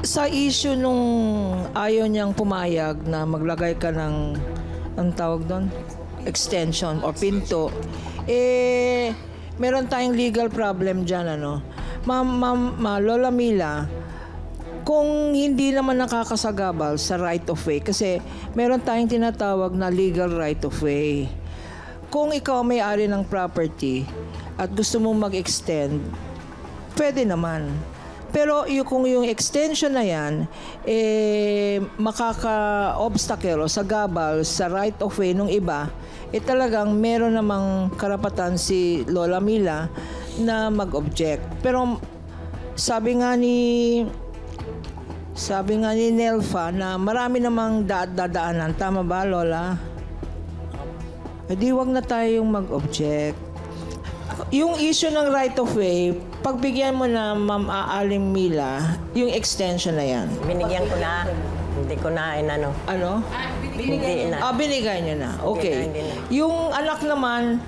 Sa issue nung ayaw niyang pumayag na maglagay ka ng, ang tawag doon, extension o pinto, eh, meron tayong legal problem dyan, ano. Lola Mila, kung hindi naman nakakasagabal sa right of way, kasi meron tayong tinatawag na legal right of way. Kung ikaw may-ari ng property at gusto mong mag-extend, pwede naman. Pero kung yung extension na yan, eh, makaka-obstacle o sagabal sa right of way ng iba, eh talagang meron namang karapatan si Lola Mila na mag-object. Pero sabi nga ni Nelfa na marami namang dadaanan. Tama ba, Lola? Eh di wag na tayong mag-object. Yung issue ng right of way, pagbigyan mo na Ma'am Aalim Mila, yung extension na yan. Binigyan ko na. Hindi ko na inano. Ano? Binigyan na. Ah, binigyan niya na. Okay. Hindi na. Yung anak naman,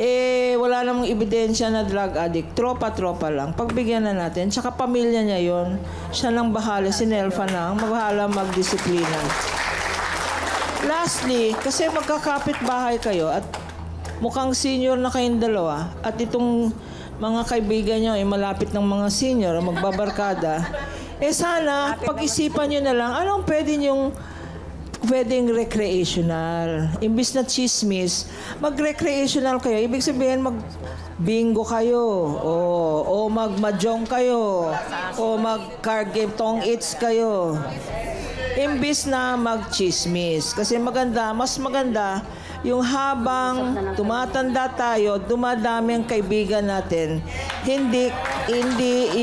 eh, wala namang ebidensya na drug addict. Tropa-tropa lang. Pagbigyan na natin. Tsaka pamilya niya yon. Siya lang bahala. Si Nelfa lang. Magbahala magdisiplina. Lastly, kasi magkakapit bahay kayo at mukhang senior na kayong dalawa at itong mga kaibigan nyo ay malapit ng mga senior magbabarkada, eh sana pag-isipan nyo na lang anong pwedeng recreational. Imbis na chismis, mag-recreational kayo. Ibig sabihin, mag-bingo kayo, o mag-mahjong kayo, o mag-card game, tong eats kayo. Imbis na mag-chismis. Kasi mas maganda, yung habang tumatanda tayo, dumadami ang kaibigan natin. Hindi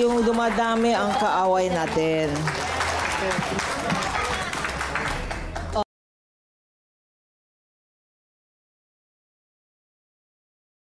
yung dumadami ang kaaway natin.